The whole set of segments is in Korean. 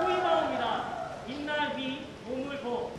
호이 나옵니다. 인날 비, 몸을 보.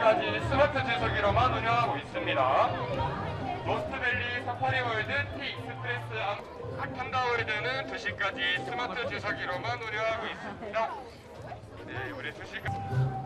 까지 스마트 주소기로만 운영하고 있습니다. 로스트밸리 사파리월드 티익스프레스 한강월드는 2시까지 스마트 주소기로만 운영하고 있습니다. 네, 우리 2시까지